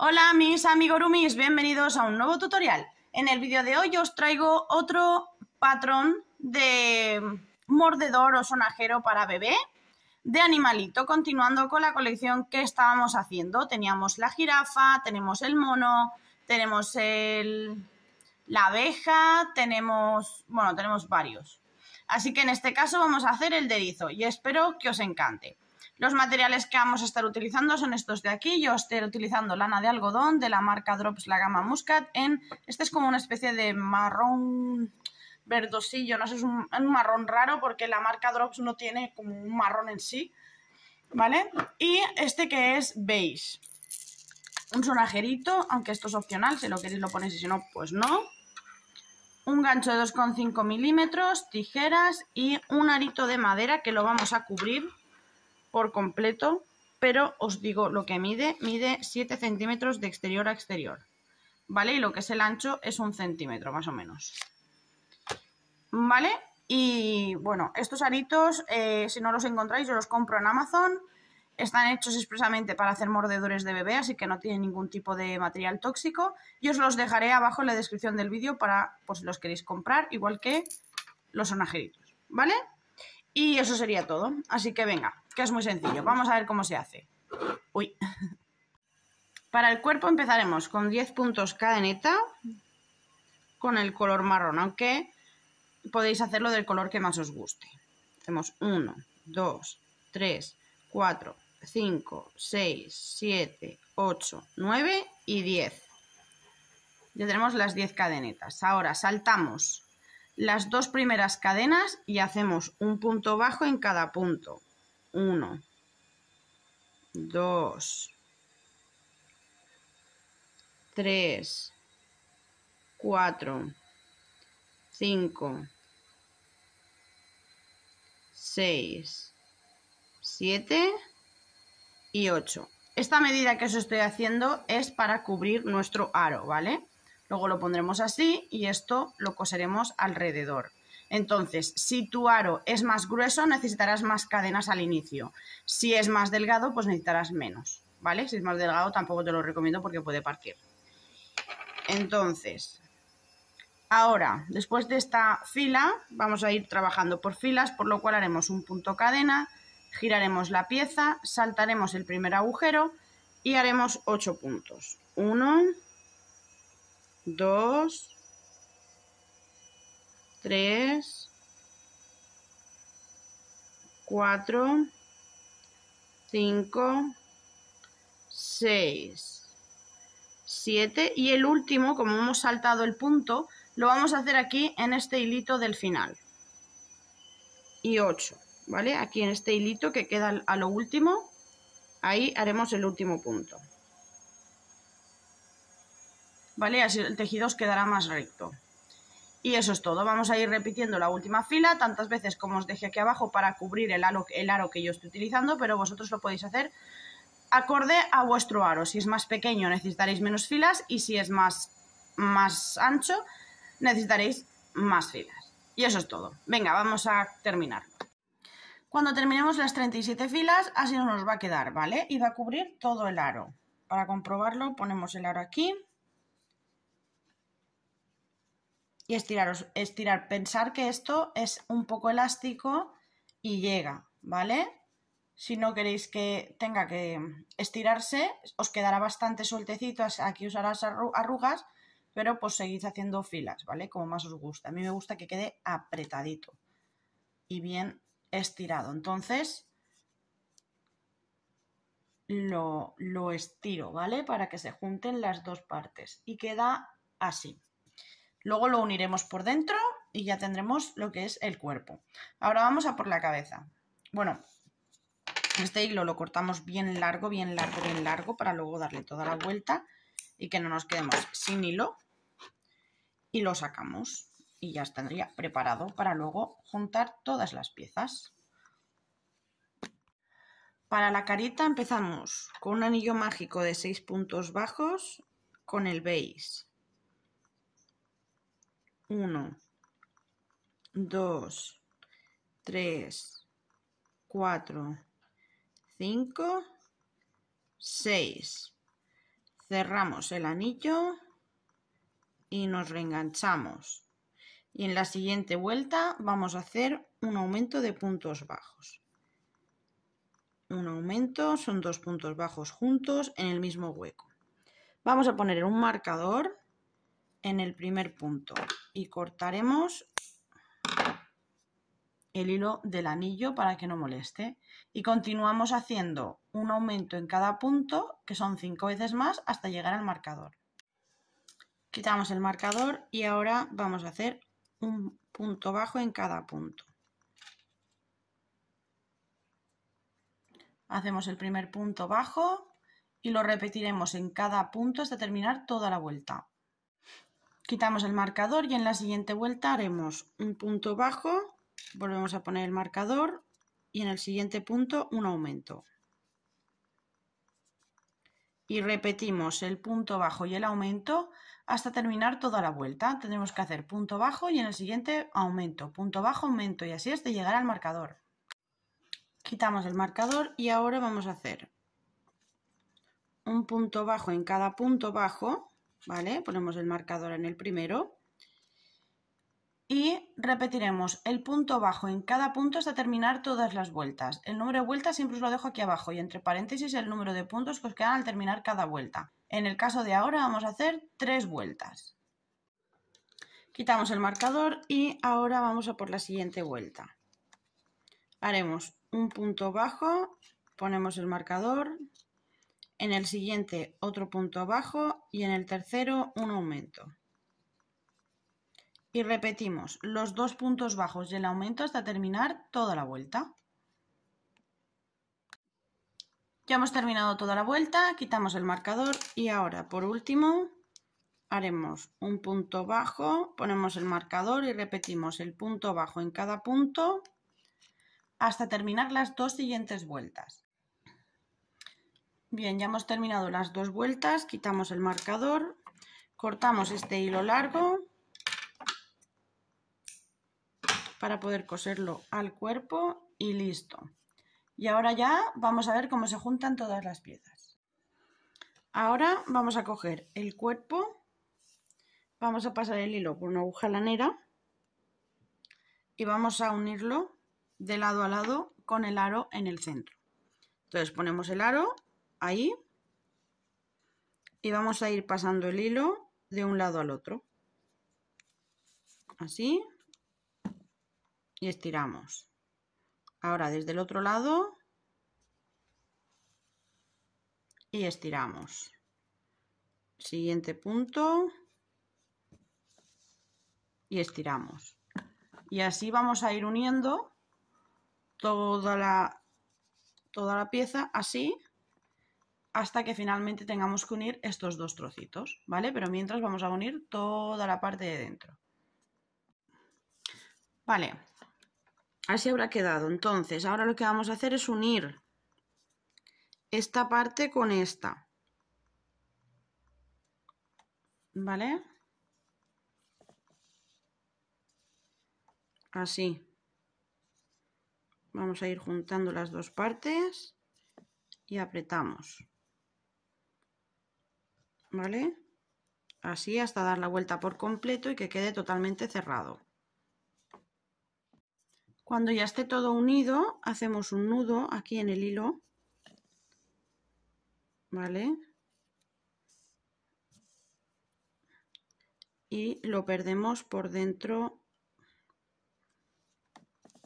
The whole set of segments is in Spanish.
Hola mis amigurumis, bienvenidos a un nuevo tutorial. En el vídeo de hoy os traigo otro patrón de mordedor o sonajero para bebé de animalito, continuando con la colección que estábamos haciendo. Teníamos la jirafa, tenemos el mono, tenemos la abeja, tenemos varios. Así que en este caso vamos a hacer el de erizo y espero que os encante. Los materiales que vamos a estar utilizando son estos de aquí. Yo estoy utilizando lana de algodón de la marca Drops, la gama Muscat. Este es como una especie de marrón verdosillo, no sé, es un marrón raro porque la marca Drops no tiene como un marrón en sí, ¿vale? Y este que es beige, un sonajerito, aunque esto es opcional, si lo queréis lo ponéis y si no, pues no. Un gancho de 2,5 milímetros, tijeras y un arito de madera que lo vamos a cubrir por completo, pero os digo lo que mide 7 centímetros de exterior a exterior, ¿vale? Y lo que es el ancho es 1 centímetro más o menos, ¿vale? Y bueno, estos aritos, si no los encontráis, yo los compro en Amazon. Están hechos expresamente para hacer mordedores de bebé, así que no tienen ningún tipo de material tóxico. Yo os los dejaré abajo en la descripción del vídeo para, pues, si los queréis comprar, igual que los sonajeritos, ¿vale? Y eso sería todo, así que venga, que es muy sencillo, vamos a ver cómo se hace. Uy. Para el cuerpo empezaremos con 10 puntos cadeneta con el color marrón, aunque podéis hacerlo del color que más os guste. Hacemos 1, 2, 3, 4, 5, 6, 7, 8, 9 y 10. Ya tenemos las 10 cadenetas. Ahora saltamos las dos primeras cadenas y hacemos un punto bajo en cada punto. 1, 2, 3, 4, 5, 6, 7 y 8. Esta medida que os estoy haciendo es para cubrir nuestro aro, ¿vale? Luego lo pondremos así y esto lo coseremos alrededor. Entonces, si tu aro es más grueso, necesitarás más cadenas al inicio. Si es más delgado, pues necesitarás menos, ¿vale? Si es más delgado tampoco te lo recomiendo porque puede partir. Entonces, ahora, después de esta fila, vamos a ir trabajando por filas, por lo cual haremos un punto cadena, giraremos la pieza, saltaremos el primer agujero y haremos 8 puntos. 1, 2... 3, 4, 5, 6, 7 y el último, como hemos saltado el punto, lo vamos a hacer aquí en este hilito del final. Y 8, ¿vale? Aquí en este hilito que queda a lo último, ahí haremos el último punto. ¿Vale? Así el tejido os quedará más recto. Y eso es todo, vamos a ir repitiendo la última fila tantas veces como os dejé aquí abajo para cubrir el aro que yo estoy utilizando, pero vosotros lo podéis hacer acorde a vuestro aro. Si es más pequeño necesitaréis menos filas y si es más ancho necesitaréis más filas. Y eso es todo, venga, vamos a terminar. Cuando terminemos las 37 filas así nos va a quedar, ¿vale? Y va a cubrir todo el aro. Para comprobarlo ponemos el aro aquí. Y estirar, pensar que esto es un poco elástico y llega, ¿vale? Si no queréis que tenga que estirarse, os quedará bastante sueltecito, aquí usarás arrugas, pero pues seguís haciendo filas, ¿vale? Como más os gusta. A mí me gusta que quede apretadito y bien estirado. Entonces lo estiro, ¿vale? Para que se junten las dos partes y queda así. Luego lo uniremos por dentro y ya tendremos lo que es el cuerpo. Ahora vamos a por la cabeza. Bueno, este hilo lo cortamos bien largo, bien largo, bien largo para luego darle toda la vuelta y que no nos quedemos sin hilo. Y lo sacamos y ya estaría preparado para luego juntar todas las piezas. Para la carita empezamos con un anillo mágico de 6 puntos bajos con el beige. 1, 2, 3, 4, 5, 6, cerramos el anillo y nos reenganchamos. Y en la siguiente vuelta vamos a hacer un aumento de puntos bajos. Un aumento, son dos puntos bajos juntos en el mismo hueco. Vamos a poner un marcador en el primer punto y cortaremos el hilo del anillo para que no moleste. Y continuamos haciendo un aumento en cada punto, que son 5 veces más, hasta llegar al marcador. Quitamos el marcador y ahora vamos a hacer un punto bajo en cada punto. Hacemos el primer punto bajo y lo repetiremos en cada punto hasta terminar toda la vuelta. Quitamos el marcador y en la siguiente vuelta haremos un punto bajo, volvemos a poner el marcador y en el siguiente punto un aumento. Y repetimos el punto bajo y el aumento hasta terminar toda la vuelta. Tendremos que hacer punto bajo y en el siguiente aumento, punto bajo, aumento y así hasta llegar al marcador. Quitamos el marcador y ahora vamos a hacer un punto bajo en cada punto bajo, ¿vale? Ponemos el marcador en el primero y repetiremos el punto bajo en cada punto hasta terminar todas las vueltas. El número de vueltas siempre os lo dejo aquí abajo y entre paréntesis el número de puntos que os quedan al terminar cada vuelta. En el caso de ahora vamos a hacer 3 vueltas. Quitamos el marcador y ahora vamos a por la siguiente vuelta. Haremos un punto bajo, ponemos el marcador, en el siguiente otro punto bajo y en el tercero un aumento. Y repetimos los dos puntos bajos y el aumento hasta terminar toda la vuelta. Ya hemos terminado toda la vuelta, quitamos el marcador y ahora por último haremos un punto bajo, ponemos el marcador y repetimos el punto bajo en cada punto hasta terminar las dos siguientes vueltas. Bien, ya hemos terminado las dos vueltas, quitamos el marcador, cortamos este hilo largo para poder coserlo al cuerpo y listo. Y ahora ya vamos a ver cómo se juntan todas las piezas. Ahora vamos a coger el cuerpo, vamos a pasar el hilo por una aguja lanera y vamos a unirlo de lado a lado con el aro en el centro. Entonces ponemos el aro ahí y vamos a ir pasando el hilo de un lado al otro, así, y estiramos. Ahora desde el otro lado y estiramos. Siguiente punto y estiramos. Y así vamos a ir uniendo toda la pieza así hasta que finalmente tengamos que unir estos dos trocitos, ¿vale? Pero mientras vamos a unir toda la parte de dentro. Vale, así habrá quedado. Entonces, ahora lo que vamos a hacer es unir esta parte con esta, ¿vale? Así. Vamos a ir juntando las dos partes y apretamos, ¿vale? Así hasta dar la vuelta por completo y que quede totalmente cerrado. Cuando ya esté todo unido, hacemos un nudo aquí en el hilo, ¿vale? Y lo perdemos por dentro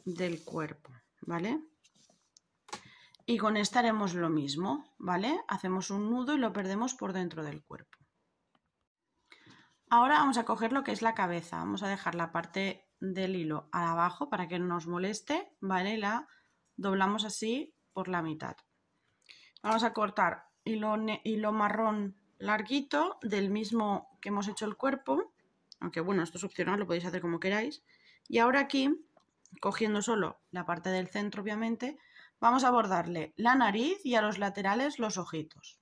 del cuerpo, ¿vale? Y con esta haremos lo mismo, ¿vale? Hacemos un nudo y lo perdemos por dentro del cuerpo. Ahora vamos a coger lo que es la cabeza. Vamos a dejar la parte del hilo abajo para que no nos moleste, ¿vale? La doblamos así por la mitad. Vamos a cortar hilo marrón larguito del mismo que hemos hecho el cuerpo, aunque bueno, esto es opcional, lo podéis hacer como queráis. Y ahora aquí, cogiendo solo la parte del centro, obviamente, vamos a bordarle la nariz y a los laterales los ojitos.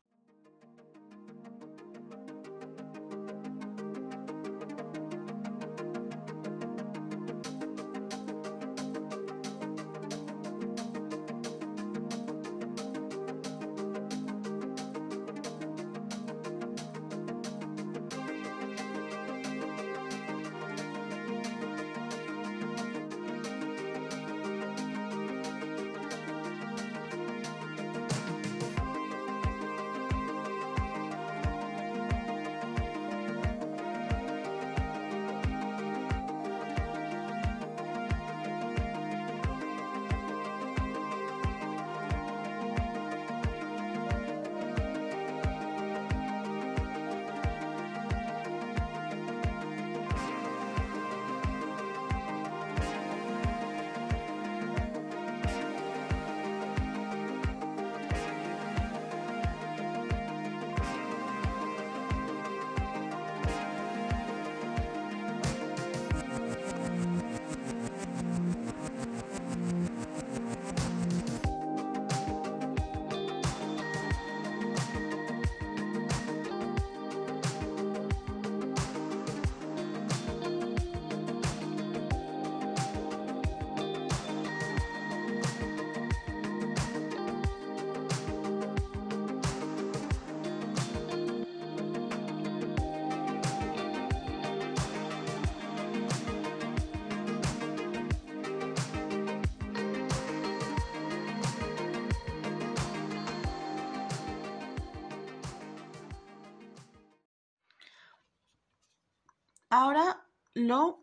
Ahora lo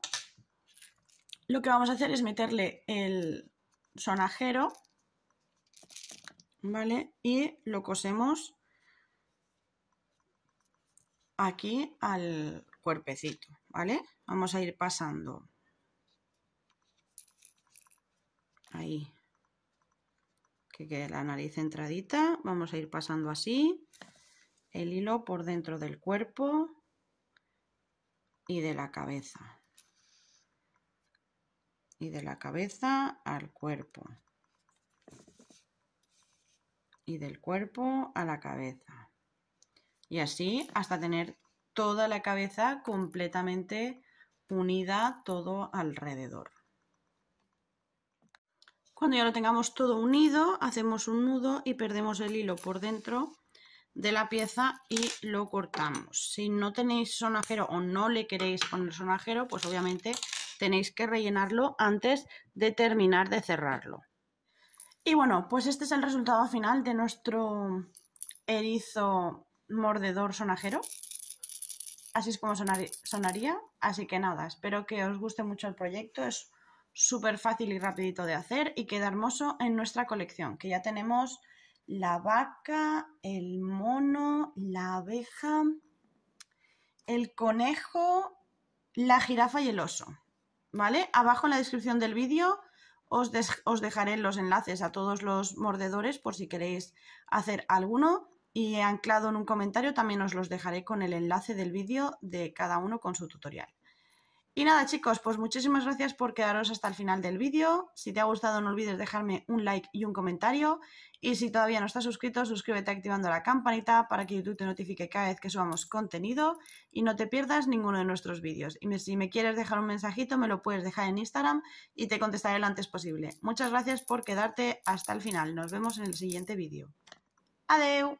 que vamos a hacer es meterle el sonajero, ¿vale? Y lo cosemos aquí al cuerpecito, ¿vale? Vamos a ir pasando ahí, que quede la nariz entradita. Vamos a ir pasando así el hilo por dentro del cuerpo y de la cabeza, y de la cabeza al cuerpo, y del cuerpo a la cabeza, y así hasta tener toda la cabeza completamente unida, todo alrededor. Cuando ya lo tengamos todo unido, hacemos un nudo y perdemos el hilo por dentro de la pieza y lo cortamos. Si no tenéis sonajero o no le queréis poner sonajero, pues obviamente tenéis que rellenarlo antes de terminar de cerrarlo. Y bueno, pues este es el resultado final de nuestro erizo mordedor sonajero. Así es como sonaría. Así que nada, espero que os guste mucho el proyecto. Es súper fácil y rapidito de hacer y queda hermoso en nuestra colección, que ya tenemos la vaca, el mono, la abeja, el conejo, la jirafa y el oso, ¿vale? Abajo en la descripción del vídeo os dejaré los enlaces a todos los mordedores por si queréis hacer alguno, y he anclado en un comentario también os los dejaré con el enlace del vídeo de cada uno con su tutorial. Y nada chicos, pues muchísimas gracias por quedaros hasta el final del vídeo. Si te ha gustado no olvides dejarme un like y un comentario. Y si todavía no estás suscrito, suscríbete activando la campanita para que YouTube te notifique cada vez que subamos contenido y no te pierdas ninguno de nuestros vídeos. Y si me quieres dejar un mensajito me lo puedes dejar en Instagram y te contestaré lo antes posible. Muchas gracias por quedarte hasta el final. Nos vemos en el siguiente vídeo. ¡Adeu!